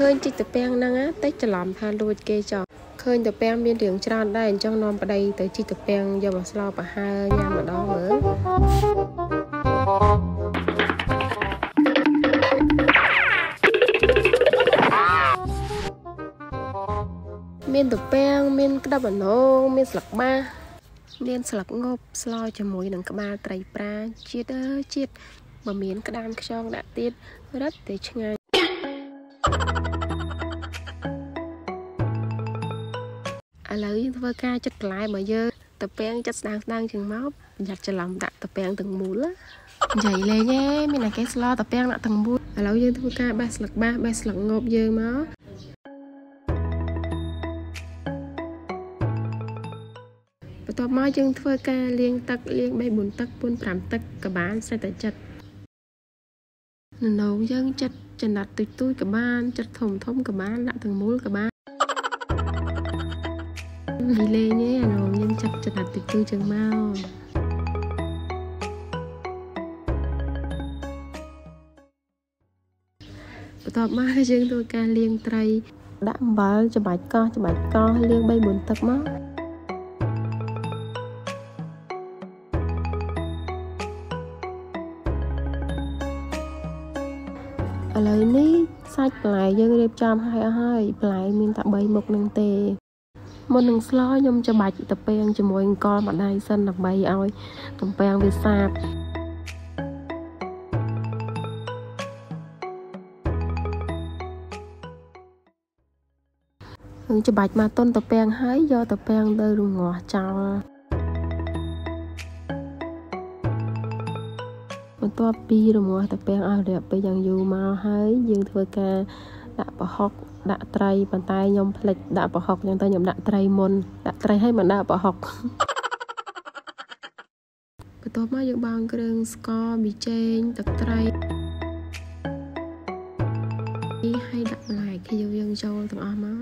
เคยจิตแปลงนังอ่ะแต่จะหลามพานดูเกจอกเคยแต่แปลงเบียนเถียงชราได้จังนอนประเดี๋ยวแต่จิตแปลงอย่าบอกสลบปะหายามมาดองเหมือนเบียนแต่แปลงเบียนกระดับหนองเบียนสลักมาเบียนสลักงบสลอจมูกหนังกระบาไตรปลาจีดจีดบะเมียนกระดามกระชองดาติดรัดแต่ช่างอะไรยิ่งทว่าการจัดกลายมาเยอะตะแปงจัดดังๆจึงม็อบอยากจะลำตะตะแปงตึงมูลใหญ่เลยแง่มีหนังแกสลอตะแปงละตึงมูลอะไรยิ่งทว่าการใบสลักบ้าใบสลักงบเยอะม็อบปตอมาจึงทว่าการเลี้ยงตักเลี้ยงใบบุญตักบุญพรำตักกระบาลใส่แต่จัดหนูยังจัดจันดัดตุ้ยตุ้ยกระบาลจัดถมทมกระบาลละตึงมูลกระบาลดีเลยเนี่ยน้องยังจับจัดติดตู้จังเมาตอบมาจึงตัวการเลี้ยงไตรดั้มบอลจะบัดก้อเลี้ยงใบบุญตักมาอะไรนี่ไซส์ปลายยังเรียบจำให้ปลายมีตะใบหมกนางเตมันหนึ่งสลอยยมจะบาดตะเปียงจะมวยกอมาได้สั้นหนักใบเอาตะเปียงไปสาบจะบาดมาต้นตะเปียงให้ย่อตะเปียงได้รุงหัวเจ้ามันตัวปีรุงหัวตะเปียงเอาเดี๋ยวไปยังอยู่มาให้ยืนเถื่อแกดักปะฮอกดักไตรปันตายยมผลิตดักปะฮอกยังตายยมดักไตรมนดักไตรให้มันดักปะฮอกประตูมาอยู่บางเกรงสกอบีเจนดักไตรให้ดักหลายขยิบยังโจต่างอามา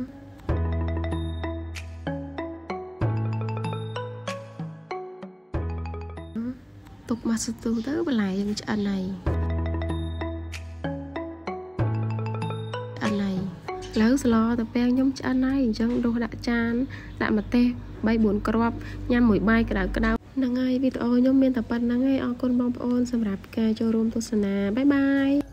ตกมาสตูเตอร์หลายยังจะอันไหนแล้วสลอแต่แปลงย่อมจะอะไรจังโดดจานด่ามาเตะใบบุญกรอบย่ำหมวยใบกระดาษกระดาษนางไงวิดีโอย่อมเมียนแต่ปันนางไงออกคนบอมปอนสำหรับการโจรมโฆษณาบายบาย